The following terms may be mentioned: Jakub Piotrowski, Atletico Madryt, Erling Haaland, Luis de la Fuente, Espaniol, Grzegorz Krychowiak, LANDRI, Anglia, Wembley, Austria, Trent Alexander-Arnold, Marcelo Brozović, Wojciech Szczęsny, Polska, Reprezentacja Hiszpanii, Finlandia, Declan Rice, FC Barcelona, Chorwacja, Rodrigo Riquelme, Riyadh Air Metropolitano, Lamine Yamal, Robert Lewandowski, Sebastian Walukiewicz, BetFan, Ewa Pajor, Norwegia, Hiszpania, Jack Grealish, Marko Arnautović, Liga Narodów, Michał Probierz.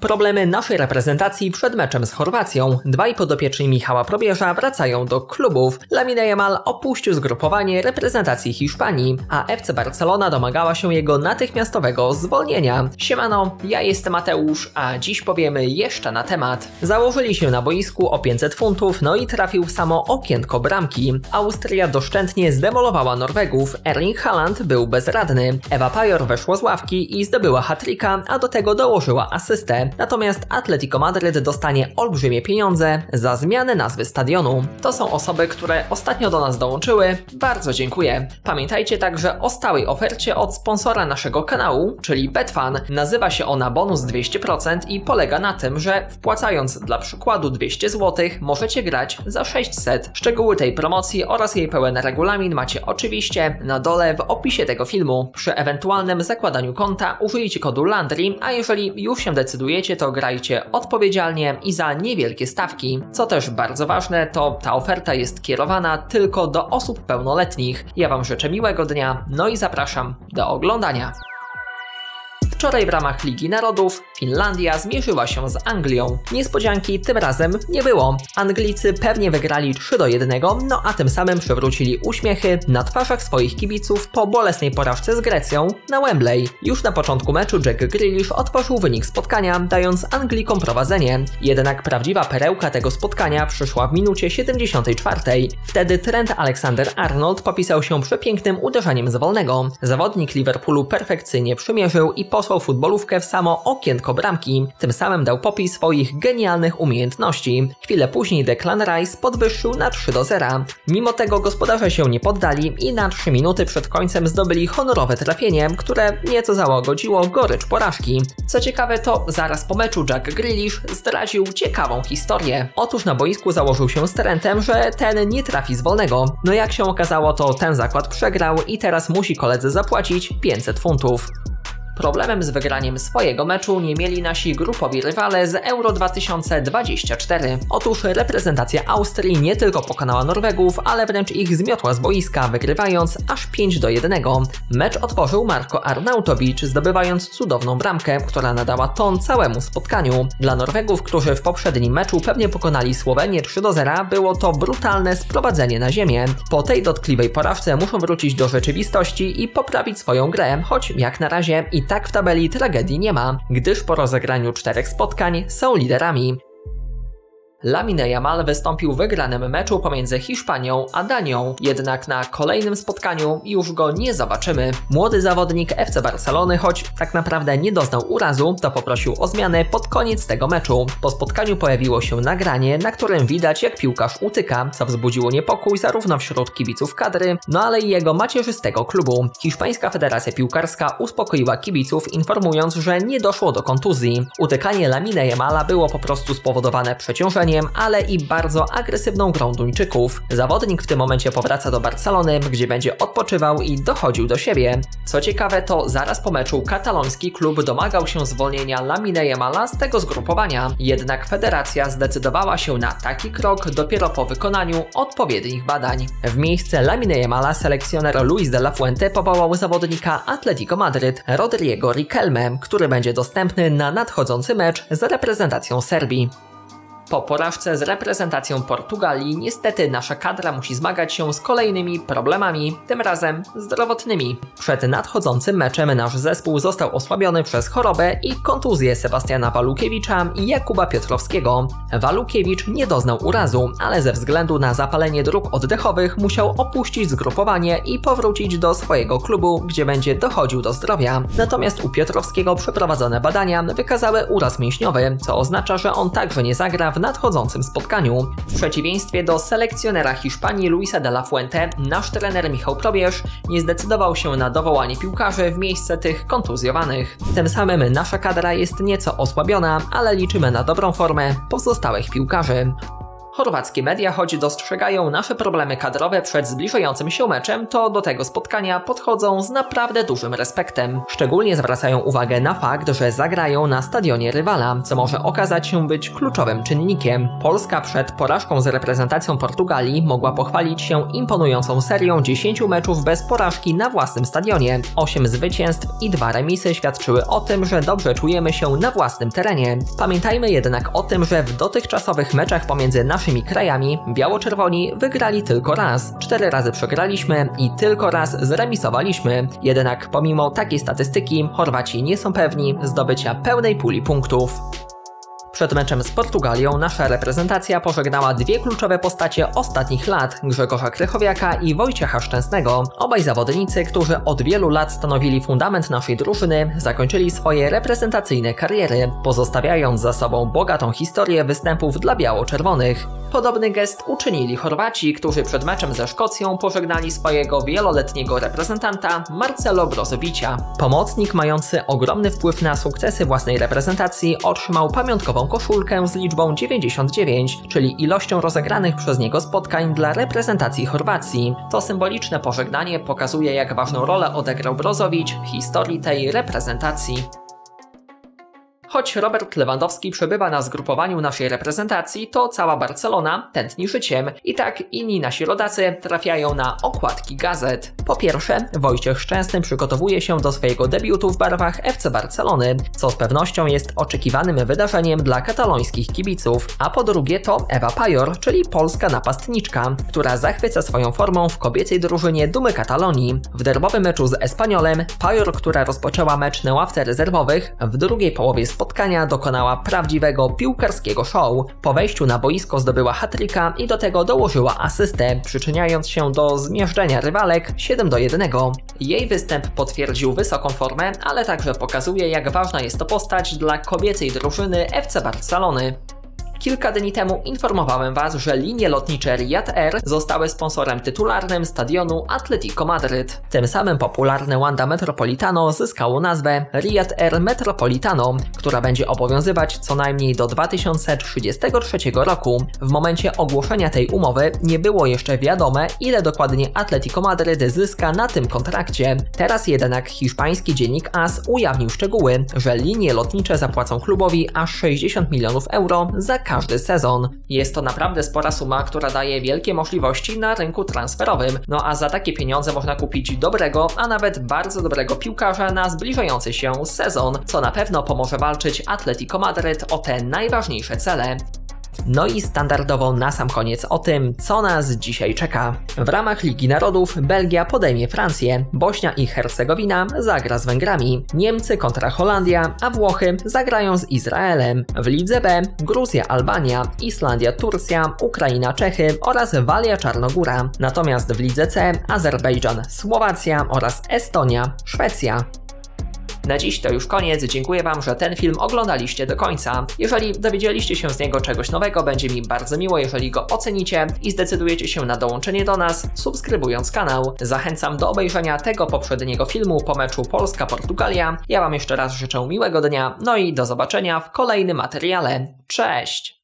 Problemy naszej reprezentacji przed meczem z Chorwacją. Dwaj podopieczni Michała Probierza wracają do klubów. Lamine Yamal opuścił zgrupowanie reprezentacji Hiszpanii, a FC Barcelona domagała się jego natychmiastowego zwolnienia. Siemano, ja jestem Mateusz, a dziś powiemy jeszcze na temat. Założyli się na boisku o 500 funtów, no i trafił samo okienko bramki. Austria doszczętnie zdemolowała Norwegów, Erling Haaland był bezradny. Ewa Pajor weszła z ławki i zdobyła hat-tricka, a do tego dołożyła asystę. Natomiast Atletico Madryt dostanie olbrzymie pieniądze za zmianę nazwy stadionu. To są osoby, które ostatnio do nas dołączyły. Bardzo dziękuję. Pamiętajcie także o stałej ofercie od sponsora naszego kanału, czyli BetFan. Nazywa się ona Bonus 200% i polega na tym, że wpłacając dla przykładu 200 zł możecie grać za 600. Szczegóły tej promocji oraz jej pełen regulamin macie oczywiście na dole w opisie tego filmu. Przy ewentualnym zakładaniu konta użyjcie kodu LANDRI, a jeżeli już się decydujecie, to grajcie odpowiedzialnie i za niewielkie stawki. Co też bardzo ważne, to ta oferta jest kierowana tylko do osób pełnoletnich. Ja Wam życzę miłego dnia, no i zapraszam do oglądania. Wczoraj w ramach Ligi Narodów Finlandia zmierzyła się z Anglią. Niespodzianki tym razem nie było. Anglicy pewnie wygrali 3-1, no a tym samym przywrócili uśmiechy na twarzach swoich kibiców po bolesnej porażce z Grecją na Wembley. Już na początku meczu Jack Grealish otworzył wynik spotkania, dając Anglikom prowadzenie. Jednak prawdziwa perełka tego spotkania przyszła w minucie 74. Wtedy Trent Alexander-Arnold popisał się przepięknym uderzeniem z wolnego. Zawodnik Liverpoolu perfekcyjnie przymierzył i posłał futbolówkę w samo okienko bramki. Tym samym dał popis swoich genialnych umiejętności. Chwilę później Declan Rice podwyższył na 3-0. Mimo tego gospodarze się nie poddali i na 3 minuty przed końcem zdobyli honorowe trafienie, które nieco załagodziło gorycz porażki. Co ciekawe, to zaraz po meczu Jack Grealish zdradził ciekawą historię. Otóż na boisku założył się z Trentem, że ten nie trafi z wolnego. No jak się okazało, to ten zakład przegrał i teraz musi koledze zapłacić 500 funtów. Problemem z wygraniem swojego meczu nie mieli nasi grupowi rywale z Euro 2024. Otóż reprezentacja Austrii nie tylko pokonała Norwegów, ale wręcz ich zmiotła z boiska, wygrywając aż 5-1. Mecz otworzył Marko Arnautović, zdobywając cudowną bramkę, która nadała ton całemu spotkaniu. Dla Norwegów, którzy w poprzednim meczu pewnie pokonali Słowenię 3-0, było to brutalne sprowadzenie na ziemię. Po tej dotkliwej porażce muszą wrócić do rzeczywistości i poprawić swoją grę, choć jak na razie i tak w tabeli tragedii nie ma, gdyż po rozegraniu 4 spotkań są liderami. Lamine Yamal wystąpił w wygranym meczu pomiędzy Hiszpanią a Danią, jednak na kolejnym spotkaniu już go nie zobaczymy. Młody zawodnik FC Barcelony, choć tak naprawdę nie doznał urazu, to poprosił o zmianę pod koniec tego meczu. Po spotkaniu pojawiło się nagranie, na którym widać, jak piłkarz utyka, co wzbudziło niepokój zarówno wśród kibiców kadry, no ale i jego macierzystego klubu. Hiszpańska Federacja Piłkarska uspokoiła kibiców, informując, że nie doszło do kontuzji. Utykanie Lamine Yamala było po prostu spowodowane przeciążeniem, ale i bardzo agresywną grą Duńczyków. Zawodnik w tym momencie powraca do Barcelony, gdzie będzie odpoczywał i dochodził do siebie. Co ciekawe, to zaraz po meczu kataloński klub domagał się zwolnienia Lamine Yamala z tego zgrupowania, jednak federacja zdecydowała się na taki krok dopiero po wykonaniu odpowiednich badań. W miejsce Lamine Yamala selekcjoner Luis de la Fuente powołał zawodnika Atletico Madryt, Rodrigo Riquelme, który będzie dostępny na nadchodzący mecz z reprezentacją Serbii. Po porażce z reprezentacją Portugalii niestety nasza kadra musi zmagać się z kolejnymi problemami, tym razem zdrowotnymi. Przed nadchodzącym meczem nasz zespół został osłabiony przez chorobę i kontuzję Sebastiana Walukiewicza i Jakuba Piotrowskiego. Walukiewicz nie doznał urazu, ale ze względu na zapalenie dróg oddechowych musiał opuścić zgrupowanie i powrócić do swojego klubu, gdzie będzie dochodził do zdrowia. Natomiast u Piotrowskiego przeprowadzone badania wykazały uraz mięśniowy, co oznacza, że on także nie zagra w nadchodzącym spotkaniu. W przeciwieństwie do selekcjonera Hiszpanii Luisa de la Fuente, nasz trener Michał Probierz nie zdecydował się na dowołanie piłkarzy w miejsce tych kontuzjowanych. Tym samym nasza kadra jest nieco osłabiona, ale liczymy na dobrą formę pozostałych piłkarzy. Chorwackie media, choć dostrzegają nasze problemy kadrowe przed zbliżającym się meczem, to do tego spotkania podchodzą z naprawdę dużym respektem. Szczególnie zwracają uwagę na fakt, że zagrają na stadionie rywala, co może okazać się być kluczowym czynnikiem. Polska przed porażką z reprezentacją Portugalii mogła pochwalić się imponującą serią 10 meczów bez porażki na własnym stadionie. 8 zwycięstw i 2 remisy świadczyły o tym, że dobrze czujemy się na własnym terenie. Pamiętajmy jednak o tym, że w dotychczasowych meczach pomiędzy naszymi krajami biało-czerwoni wygrali tylko raz. 4 razy przegraliśmy i tylko raz zremisowaliśmy. Jednak pomimo takiej statystyki Chorwaci nie są pewni zdobycia pełnej puli punktów. Przed meczem z Portugalią nasza reprezentacja pożegnała 2 kluczowe postacie ostatnich lat, Grzegorza Krychowiaka i Wojciecha Szczęsnego. Obaj zawodnicy, którzy od wielu lat stanowili fundament naszej drużyny, zakończyli swoje reprezentacyjne kariery, pozostawiając za sobą bogatą historię występów dla biało-czerwonych. Podobny gest uczynili Chorwaci, którzy przed meczem ze Szkocją pożegnali swojego wieloletniego reprezentanta Marcelo Brozovicia. Pomocnik mający ogromny wpływ na sukcesy własnej reprezentacji otrzymał pamiątkową koszulkę z liczbą 99, czyli ilością rozegranych przez niego spotkań dla reprezentacji Chorwacji. To symboliczne pożegnanie pokazuje, jak ważną rolę odegrał Brozović w historii tej reprezentacji. Choć Robert Lewandowski przebywa na zgrupowaniu naszej reprezentacji, to cała Barcelona tętni życiem i tak inni nasi rodacy trafiają na okładki gazet. Po pierwsze, Wojciech Szczęsny przygotowuje się do swojego debiutu w barwach FC Barcelony, co z pewnością jest oczekiwanym wydarzeniem dla katalońskich kibiców. A po drugie to Ewa Pajor, czyli polska napastniczka, która zachwyca swoją formą w kobiecej drużynie Dumy Katalonii. W derbowym meczu z Espaniolem Pajor, która rozpoczęła mecz na ławce rezerwowych, w drugiej połowie spotkania dokonała prawdziwego piłkarskiego show. Po wejściu na boisko zdobyła hat-tricka i do tego dołożyła asystę, przyczyniając się do zmiażdżenia rywalek 7-1. Jej występ potwierdził wysoką formę, ale także pokazuje, jak ważna jest to postać dla kobiecej drużyny FC Barcelony. Kilka dni temu informowałem Was, że linie lotnicze Riyadh Air zostały sponsorem tytularnym stadionu Atletico Madryt. Tym samym popularne LANDRI Metropolitano zyskało nazwę Riyadh Air Metropolitano, która będzie obowiązywać co najmniej do 2033 roku. W momencie ogłoszenia tej umowy nie było jeszcze wiadome, ile dokładnie Atletico Madryt zyska na tym kontrakcie. Teraz jednak hiszpański dziennik AS ujawnił szczegóły, że linie lotnicze zapłacą klubowi aż 60 milionów euro za każdy sezon. Jest to naprawdę spora suma, która daje wielkie możliwości na rynku transferowym, no a za takie pieniądze można kupić dobrego, a nawet bardzo dobrego piłkarza na zbliżający się sezon, co na pewno pomoże walczyć Atletico Madryt o te najważniejsze cele. No i standardowo na sam koniec o tym, co nas dzisiaj czeka. W ramach Ligi Narodów Belgia podejmie Francję, Bośnia i Hercegowina zagra z Węgrami, Niemcy kontra Holandia, a Włochy zagrają z Izraelem. W Lidze B Gruzja, Albania, Islandia, Turcja, Ukraina, Czechy oraz Walia, Czarnogóra. Natomiast w Lidze C Azerbejdżan, Słowacja oraz Estonia, Szwecja. Na dziś to już koniec, dziękuję Wam, że ten film oglądaliście do końca. Jeżeli dowiedzieliście się z niego czegoś nowego, będzie mi bardzo miło, jeżeli go ocenicie i zdecydujecie się na dołączenie do nas, subskrybując kanał. Zachęcam do obejrzenia tego poprzedniego filmu po meczu Polska-Portugalia. Ja Wam jeszcze raz życzę miłego dnia, no i do zobaczenia w kolejnym materiale. Cześć!